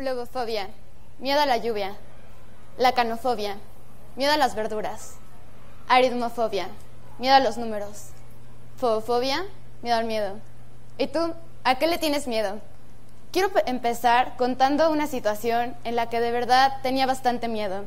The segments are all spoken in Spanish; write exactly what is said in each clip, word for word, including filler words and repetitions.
Lobofobia, miedo a la lluvia. Lacanofobia, miedo a las verduras. Aritmofobia, miedo a los números. Fobofobia, miedo al miedo. ¿Y tú, a qué le tienes miedo? Quiero empezar contando una situación en la que de verdad tenía bastante miedo.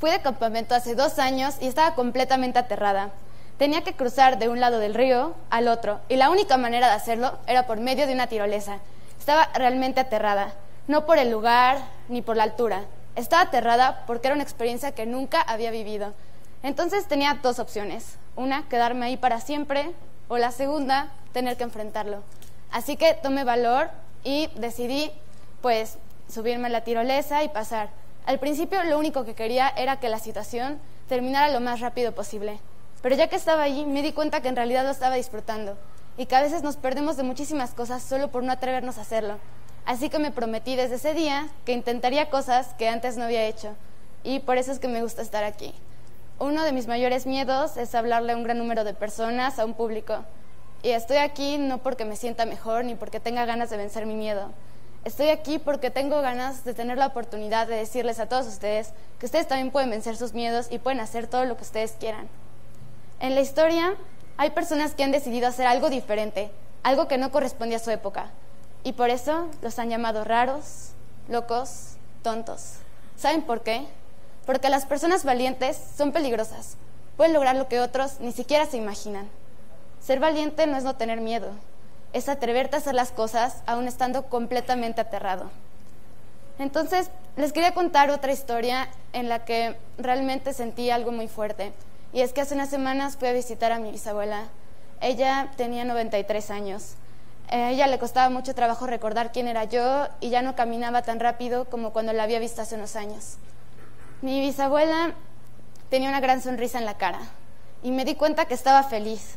Fui de campamento hace dos años y estaba completamente aterrada. Tenía que cruzar de un lado del río al otro, y la única manera de hacerlo era por medio de una tirolesa. Estaba realmente aterrada, no por el lugar ni por la altura. Estaba aterrada porque era una experiencia que nunca había vivido. Entonces tenía dos opciones. Una, quedarme ahí para siempre, o la segunda, tener que enfrentarlo. Así que tomé valor y decidí, pues, subirme a la tirolesa y pasar. Al principio lo único que quería era que la situación terminara lo más rápido posible. Pero ya que estaba allí, me di cuenta que en realidad lo estaba disfrutando y que a veces nos perdemos de muchísimas cosas solo por no atrevernos a hacerlo. Así que me prometí desde ese día que intentaría cosas que antes no había hecho, y por eso es que me gusta estar aquí. Uno de mis mayores miedos es hablarle a un gran número de personas, a un público. Y estoy aquí no porque me sienta mejor ni porque tenga ganas de vencer mi miedo. Estoy aquí porque tengo ganas de tener la oportunidad de decirles a todos ustedes que ustedes también pueden vencer sus miedos y pueden hacer todo lo que ustedes quieran. En la historia hay personas que han decidido hacer algo diferente, algo que no correspondía a su época, y por eso los han llamado raros, locos, tontos. ¿Saben por qué? Porque las personas valientes son peligrosas, pueden lograr lo que otros ni siquiera se imaginan. Ser valiente no es no tener miedo, es atreverte a hacer las cosas aún estando completamente aterrado. Entonces, les quería contar otra historia en la que realmente sentí algo muy fuerte. Y es que hace unas semanas fui a visitar a mi bisabuela. Ella tenía noventa y tres años. A ella le costaba mucho trabajo recordar quién era yo y ya no caminaba tan rápido como cuando la había visto hace unos años. Mi bisabuela tenía una gran sonrisa en la cara y me di cuenta que estaba feliz.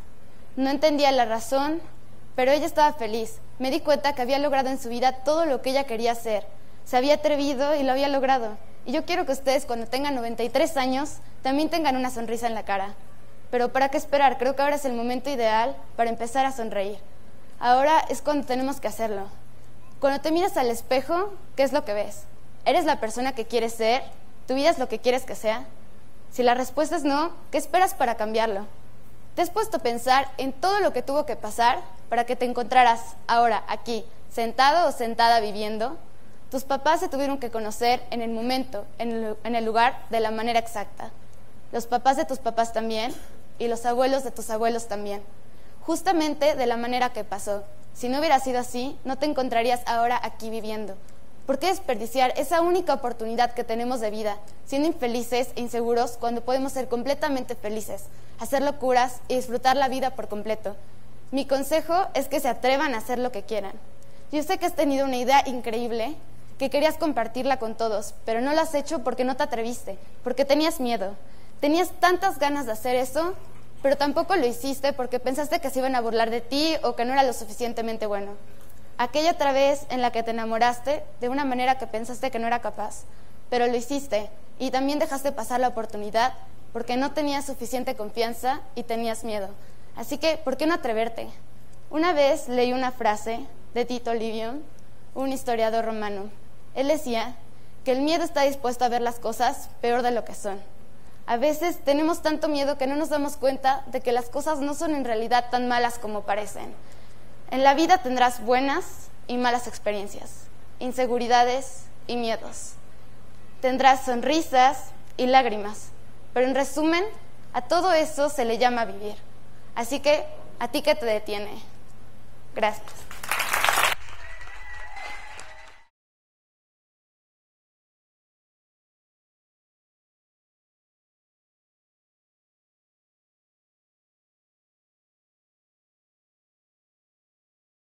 No entendía la razón, pero ella estaba feliz. Me di cuenta que había logrado en su vida todo lo que ella quería hacer. Se había atrevido y lo había logrado. Y yo quiero que ustedes, cuando tengan noventa y tres años, también tengan una sonrisa en la cara. Pero ¿para qué esperar? Creo que ahora es el momento ideal para empezar a sonreír. Ahora es cuando tenemos que hacerlo. Cuando te miras al espejo, ¿qué es lo que ves? ¿Eres la persona que quieres ser? ¿Tu vida es lo que quieres que sea? Si la respuesta es no, ¿qué esperas para cambiarlo? ¿Te has puesto a pensar en todo lo que tuvo que pasar para que te encontraras ahora aquí, sentado o sentada viviendo? Tus papás se tuvieron que conocer en el momento, en el lugar, de la manera exacta. Los papás de tus papás también, y los abuelos de tus abuelos también. Justamente de la manera que pasó. Si no hubiera sido así, no te encontrarías ahora aquí viviendo. ¿Por qué desperdiciar esa única oportunidad que tenemos de vida, siendo infelices e inseguros cuando podemos ser completamente felices, hacer locuras y disfrutar la vida por completo? Mi consejo es que se atrevan a hacer lo que quieran. Yo sé que has tenido una idea increíble, que querías compartirla con todos, pero no lo has hecho porque no te atreviste, porque tenías miedo. Tenías tantas ganas de hacer eso, pero tampoco lo hiciste porque pensaste que se iban a burlar de ti o que no era lo suficientemente bueno. Aquella otra vez en la que te enamoraste de una manera que pensaste que no era capaz, pero lo hiciste y también dejaste pasar la oportunidad porque no tenías suficiente confianza y tenías miedo. Así que, ¿por qué no atreverte? Una vez leí una frase de Tito Livio, un historiador romano. Él decía que el miedo está dispuesto a ver las cosas peor de lo que son. A veces tenemos tanto miedo que no nos damos cuenta de que las cosas no son en realidad tan malas como parecen. En la vida tendrás buenas y malas experiencias, inseguridades y miedos. Tendrás sonrisas y lágrimas, pero en resumen, a todo eso se le llama vivir. Así que, ¿a ti qué te detiene? Gracias.